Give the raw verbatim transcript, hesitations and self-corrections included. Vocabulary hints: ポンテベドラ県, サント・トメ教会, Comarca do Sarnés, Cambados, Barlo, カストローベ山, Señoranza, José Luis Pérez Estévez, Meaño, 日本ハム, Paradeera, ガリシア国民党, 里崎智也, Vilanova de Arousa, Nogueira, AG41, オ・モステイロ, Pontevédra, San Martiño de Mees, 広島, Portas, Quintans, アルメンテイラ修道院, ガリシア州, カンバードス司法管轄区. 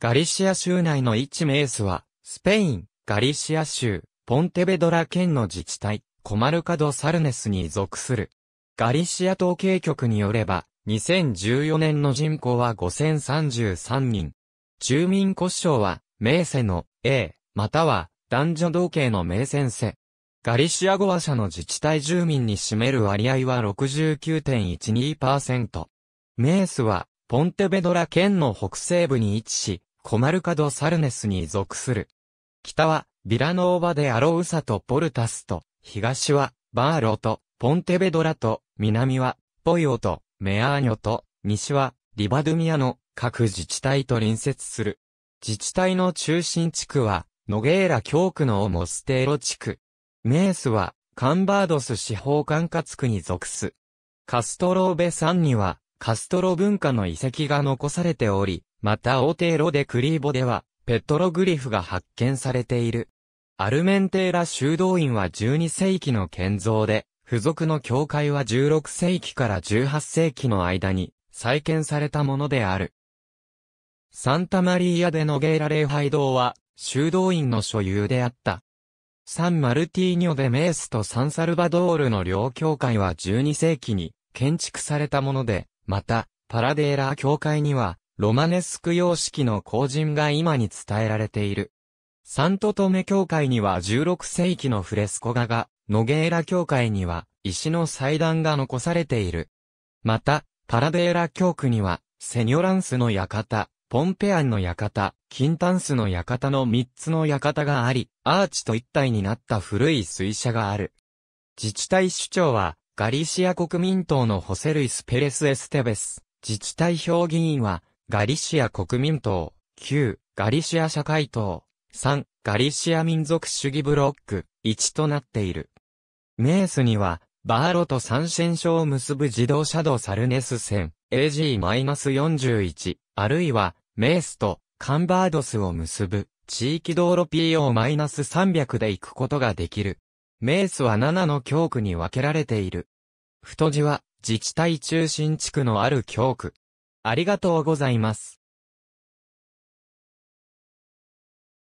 ガリシア州内のいちメースは、スペイン、ガリシア州、ポンテベドラ県の自治体、コマルカ・ド・サルネスに属する。ガリシア統計局によれば、にせんじゅうよねんの人口はごせんさんじゅうさんにん。住民呼称は、メーセの A、または、男女同系のメーセンセ。ガリシア語話者の自治体住民に占める割合は ろくじゅうきゅうてんいちにパーセント。メースは、ポンテベドラ県の北西部に位置し、コマルカ・ド・サルネスに属する。北は、ビラノーバ・デ・アロウサとポルタスと、東は、バーロと、ポンテベドラと、南は、ポヨと、メアーニョと、西は、リバドゥミアの各自治体と隣接する。自治体の中心地区は、ノゲーラ教区のオモステーロ地区。メースは、カンバードス司法管轄区に属す。カストローベ山には、カストロ文化の遺跡が残されており、またオテーロ・デ・クリーボでは、ペトログリフが発見されている。アルメンテーラ修道院はじゅうにせいきの建造で、付属の教会はじゅうろくせいきからじゅうはっせいきの間に再建されたものである。サンタマリーア・デ・ノゲーラ礼拝堂は修道院の所有であった。サン・マルティーニョ・デ・メースとサン・サルバドールの両教会はじゅうにせいきに建築されたもので、また、パラデーラ教会にはロマネスク様式の工人が今に伝えられている。サントトメ教会にはじゅうろくせいきのフレスコ画が、ノゲーラ教会には石の祭壇が残されている。また、パラデーラ教区には、セニョランスの館、ポンペアンの館、キンタンスの館のみっつの館があり、アーチと一体になった古い水車がある。自治体首長は、ガリシア国民党のホセルイス・ペレス・エステベス。自治体評議員は、ガリシア国民党、きゅう、ガリシア社会党、さん、ガリシア民族主義ブロック、いちとなっている。メースには、バーロとサンシェンショを結ぶ自動車道サルネス線、エージーよんじゅういち、あるいは、メースとカンバードスを結ぶ、地域道路 ピーオーさんびゃく で行くことができる。メースはななの教区に分けられている。太字は、自治体中心地区のある教区。ありがとうございます。